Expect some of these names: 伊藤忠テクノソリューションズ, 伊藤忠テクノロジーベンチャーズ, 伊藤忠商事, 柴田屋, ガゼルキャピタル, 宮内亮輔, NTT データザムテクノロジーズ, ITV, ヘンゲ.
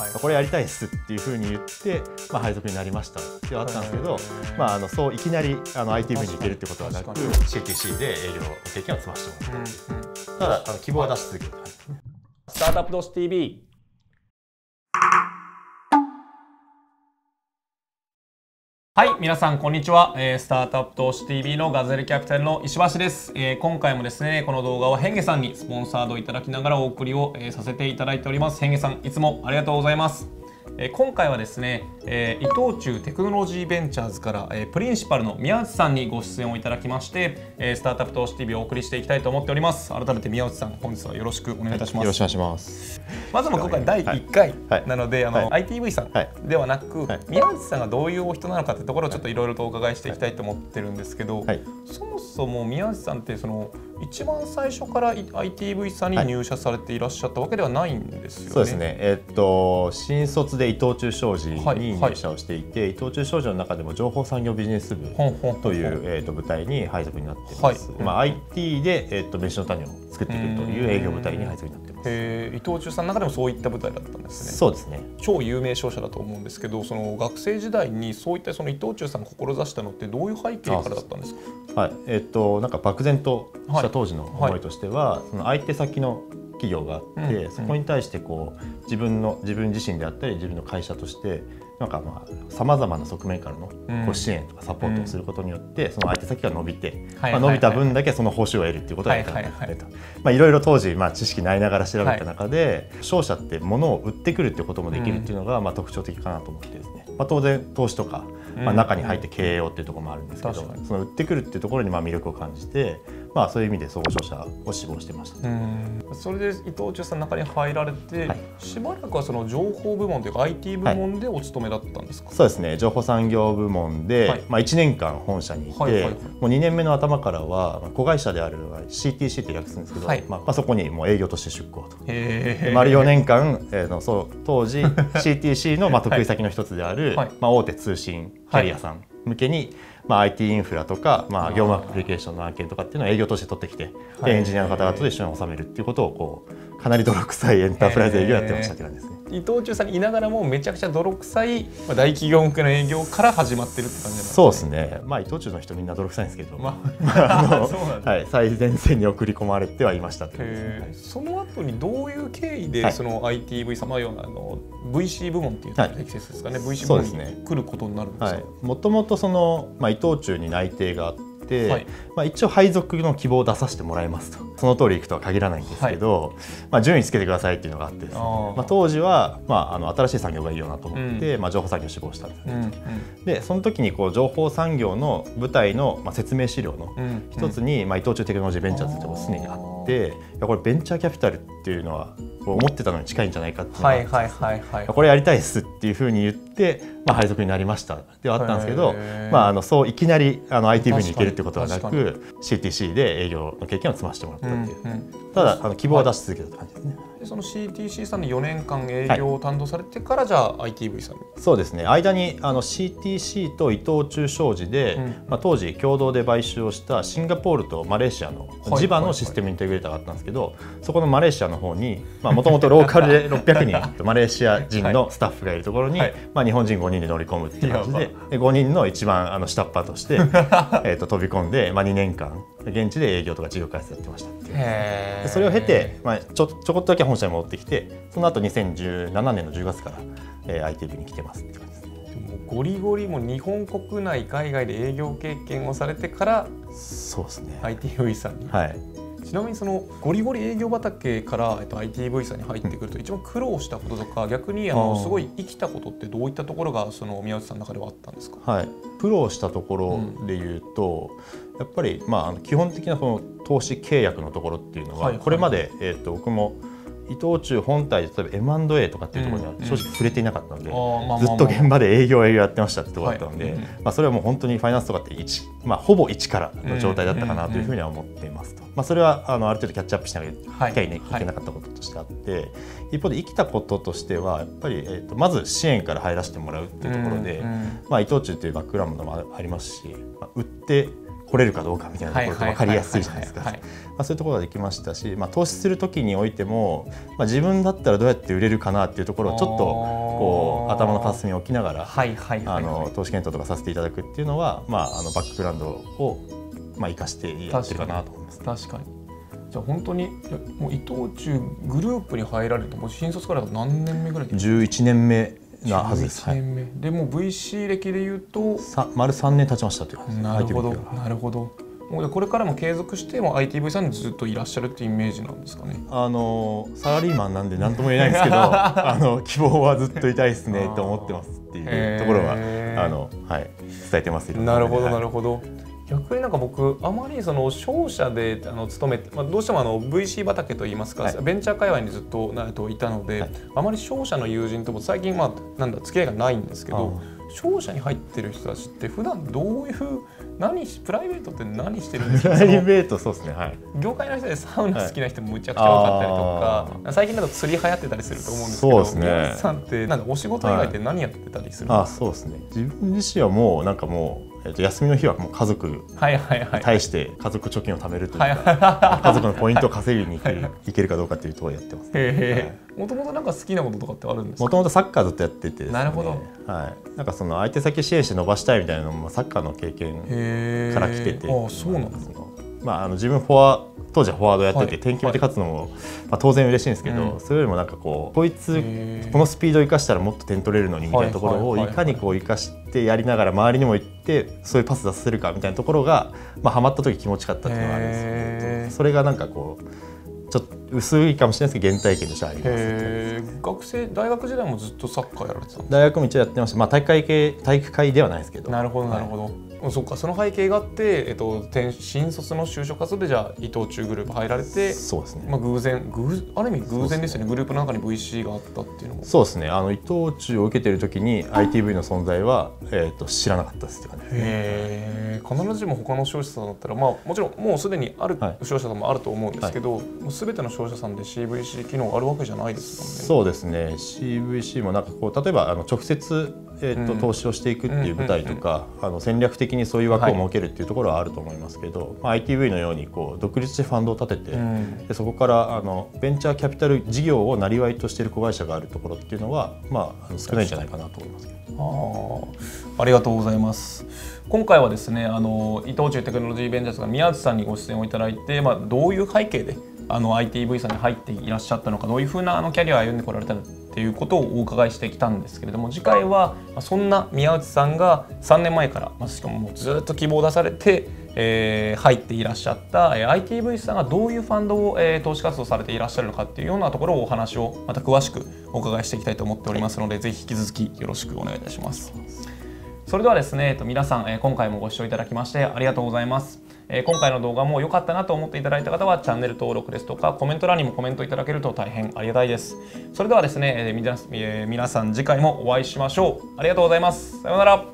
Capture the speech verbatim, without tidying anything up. はい、これやりたいんですっていうふうに言って、まあ、配属になりましたってあったんですけど、まあ、あのそういきなりあの アイティーブイ に行けるってことはなく シーティーシー で営業経験を積ませてもらった、うんうん、ただあの希望は出し続ける感じですね。スタートアップ同士 ティーブイ。はい、皆さんこんにちは、えー、スタートアップ投資 ティーブイ のガゼルキャピタルの石橋です、えー、今回もですねこの動画はヘンゲさんにスポンサードいただきながらお送りを、えー、させていただいております。ヘンゲさんいつもありがとうございます。えー、今回はですね、えー、伊藤忠テクノロジーベンチャーズから、えー、プリンシパルの宮内さんにご出演をいただきまして、えー、スタートアップ投資 ティーブイ をお送りしていきたいと思っております。改めて宮内さん本日はよろしくお願いいたします。よろしくお願いします。まずも今回だいいっかいなので、あの アイティーブイ さんではなく宮内さんがどういうお人なのかというところをちょっといろいろとお伺いしていきたいと思ってるんですけど、そもそも宮内さんってその一番最初から アイティーブイ さんに入社されていらっしゃったわけではないんですよね。そうですね、えっと新卒で伊藤忠商事に入社をしていて、伊藤忠商事の中でも情報産業ビジネス部という部隊に配属になっています。 アイティー で飯の種を作っていくという営業部隊に配属になっています。えー、伊藤忠さんの中でもそういった部隊だったんですね。そうですね。超有名商社だと思うんですけど、その学生時代にそういったその伊藤忠さんが志したのってどういう背景からだったんですか？はい、えー、っとなんか漠然とした当時の思いとしては、はいはい、その相手先の企業があって、うんうん、そこに対してこう自分の自分自身であったり自分の会社としてなんかまあさまざまな側面からのこう支援とかサポートをすることによってその相手先が伸びて、まあ伸びた分だけその報酬を得るっていうことができた。まあいろいろ当時まあ知識ないながら調べた中で、商社って物を売ってくるっていうこともできるっていうのがまあ特徴的かなと思ってですね。まあ当然投資とかまあ中に入って経営ようっていうところもあるんですけど、その売ってくるっていうところにまあ魅力を感じて、まあそういう意味で総合商社を志望してました。それで伊藤忠さんの中に入られて、しばらくはその情報部門というか アイティー 部門でお勤めだったんですか？そうですね、情報産業部門で、はい、まあいちねんかん本社にいて、もうにねんめの頭からは子会社である シーティーシー って略するんですけど、はい、まあそこにもう営業として出向と、丸よねんかん、えー、のそう当時 シーティーシー のまあ得意先の一つである、はい、まあ大手通信キャリアさん向けに、はい、まあ アイティー インフラとか、まあ業務アプリケーションの案件とかっていうのを営業として取ってきて、はい、エンジニアの方々と一緒に収めるっていうことをこう。かなり泥臭いエンタープライズ営業やってましたけどですね。伊藤忠さんにいながらもめちゃくちゃ泥臭い大企業向けの営業から始まってるって感じなんですね。そうですね。まあ伊藤忠の人みんな泥臭いんですけど、まああのはい最前線に送り込まれてはいましたというですね。その後にどういう経緯でその アイティーブイ 様ようなあの ブイシー 部門っていうのが適切ですかね。ブイシー 部門に来ることになるんですか。もともとそのまあ伊藤忠に内定があって。はい、まあ一応配属の希望を出させてもらいますと、その通りいくとは限らないんですけど、はい、まあ順位つけてくださいっていうのがあってですね、あまあ当時は、まあ、あの新しい産業がいいよなと思って、うん、まあ情報産業を志望したんですね、うん、でその時にこう情報産業の舞台のまあ説明資料の一つに、うん、まあ伊藤忠テクノロジーベンチャーズっても常にあって、うん、いやこれベンチャーキャピタルっていうのは思ってたのに近いんじゃないかっていうのがあって、これやりたいですっていうふうに言って、まあ、配属になりましたではあったんですけど、まあ、あのそういきなりあの アイティーブイ に行けるってことはなく シーティーシー で営業の経験を積ませてもらったっていう、うん、うん、ただあの希望は出し続けたって感じですね。はい、その シーティーシー さんのよねんかん営業を担当されてから、はい、じゃあ アイティーブイ さんに。そうですね、間にあの シーティーシー と伊藤忠商事で、うん、まあ、当時共同で買収をしたシンガポールとマレーシアの地場のシステムインテグレーターがあったんですけど、そこのマレーシアの方にもともとローカルでろっぴゃくにんマレーシア人のスタッフがいるところに、はい、まあ、日本人ごにんで乗り込むっていう感じで、でごにんの一番あの下っ端としてえと飛び込んで、まあ、にねんかん現地で営業とか事業開発やってましたっていう。でそれを経て、まあ、ちょちょこっとだけ本社に戻ってきて、その後にせんじゅうななねんのじゅうがつから、えー、アイティーブイ に来てますって感じですね。もうゴリゴリもう日本国内海外で営業経験をされてから、そうですね。アイティーブイ さんに。はい。ちなみにそのゴリゴリ営業畑から、えっと、アイティーブイ さんに入ってくると一番苦労したこととか、逆にあのすごい生きたことってどういったところがその宮内さんの中ではあったんですか？はい、苦労したところでいうと、うん、やっぱり、まあ、基本的なその投資契約のところっていうのは、はいはい、これまで、えー、と僕も伊藤忠本体で例えば エムアンドエー とかっていうところには正直触れていなかったので、うん、ずっと現場で営業営業やってましたってところだったので、まあそれはもう本当にファイナンスとかっていち、まあ、ほぼ一からの状態だったかなというふうには思っていますと、まあ、それはあのある程度キャッチアップしなきゃいけないなかったこととしてあって、はいはい、一方で生きたこととしてはやっぱり、えー、とまず支援から入らせてもらうっていうところで、うん、うん、まあ伊藤忠というバックグラウンドもありますし、まあ、売って掘れるかどうかみたいなところって分かりやすいじゃないですか。そういうところができましたし、まあ、投資する時においても、まあ、自分だったらどうやって売れるかなっていうところをちょっとこう頭の片隅に置きながら投資検討とかさせていただくっていうのは、まあ、あのバックグラウンドをまあ生かしてやってるかなと思います。確かに。じゃあ本当にもう伊藤忠グループに入られてもう新卒から何年目ぐらいですか？じゅういちねんめなはずです。じゅういちねんめ、はい、でもう ブイシー 歴でいうと丸さんねん経ちましたということです。なるほど、なるほど。もうこれからも継続しても アイティーブイ さんにずっといらっしゃるっていうイメージなんですかね。あのサラリーマンなんで何とも言えないんですけどあの希望はずっといたいですねと思ってますっていうところはあの、はい、伝えてます。なるほどなるほど。逆になんか僕あまりその商社であの勤めて、まあ、どうしてもあの ブイシー 畑といいますか、はい、ベンチャー界隈にずっとなといたので、はい、あまり商社の友人とも最近まあなんだ付き合いがないんですけど、商社に入ってる人たちって普段どういう何プライベートって何してるんですか？プライベートそうですね、はい、業界の人でサウナ好きな人もむちゃくちゃ多かったりとか、はい、最近だと釣り流行ってたりすると思うんですけど、そうですね、さんってなんかお仕事以外って何やってたりするんですか？はい、あそうですね、自分自身はもうなんかもうえと休みの日はもう家族に対して家族貯金を貯めるというか家族のポイントを稼ぎにいけるかどうかというところをやってますね。もともとなんか好きなこととかってあるんですか？もともとサッカーずっとやっててですね、なるほど、はい、なんかその相手先支援して伸ばしたいみたいなのもサッカーの経験から来てて、あそうなんですか。まああの自分フォワ当時はフォワードやってて転勤で勝つのもまあ当然嬉しいんですけど、それよりもなんかこうこいつこのスピードを生かしたらもっと点取れるのにみたいなところをいかにこう生かしてやりながら周りにも行ってそういうパス出せるかみたいなところがまあハマった時気持ちよかったっていうのがあるんですけど、それがなんかこうちょっと薄いかもしれないですけど原体験としてあります。学生大学時代もずっとサッカーやられてたんですか？大学も一応やってました。まあ大会系体育会ではないですけど。なるほどなるほど。そっか、その背景があって、えっと、新卒の就職活動でじゃあ伊藤忠グループ入られて、そうですね、まあ偶然偶ある意味偶然ですよね。そうですね、グループの中に ブイシー があったっていうのもそうですね、あの伊藤忠を受けてる時に アイティーブイ の存在は、えー、と知らなかったですって感じですね。へー、必ずしも他の商社さんだったら、まあ、もちろんもうすでにある商社さんもあると思うんですけど、はい、もう全ての商社さんで シーブイシー 機能があるわけじゃないですもんね。そうですね、 シーブイシー もなんかこう例えばあの直接えーと投資をしていくっていう舞台とか戦略的にそういう枠を設けるっていうところはあると思いますけど、はい、まあ、アイティーブイ のようにこう独立してファンドを立てて、うん、でそこからあのベンチャーキャピタル事業をなりわいとしている子会社があるところっていうのは、まあ、少ないんじゃないかなと思いますけど。あ、ありがとうございます。今回はですね、あの伊藤忠テクノロジーベンチャーズが宮内さんにご出演をいただいて、まあ、どういう背景であの アイティーブイ さんに入っていらっしゃったのか、どういうふうなあのキャリアを歩んでこられたのかっていうことをお伺いしてきたんですけれども、次回はそんな宮内さんがさんねんまえからしかももうずっと希望を出されて、えー、入っていらっしゃった、えー、アイティーブイ さんがどういうファンドを、えー、投資活動されていらっしゃるのかっていうようなところをお話をまた詳しくお伺いしていきたいと思っておりますので、ぜひ引き続きよろしくお願いいたします。それではですね、えっと、皆さん、えー、今回もご視聴いただきましてありがとうございます。えー、今回の動画も良かったなと思っていただいた方はチャンネル登録ですとかコメント欄にもコメントいただけると大変ありがたいです。それではですね、えー、みな、えー、皆さん次回もお会いしましょう。ありがとうございます。さようなら。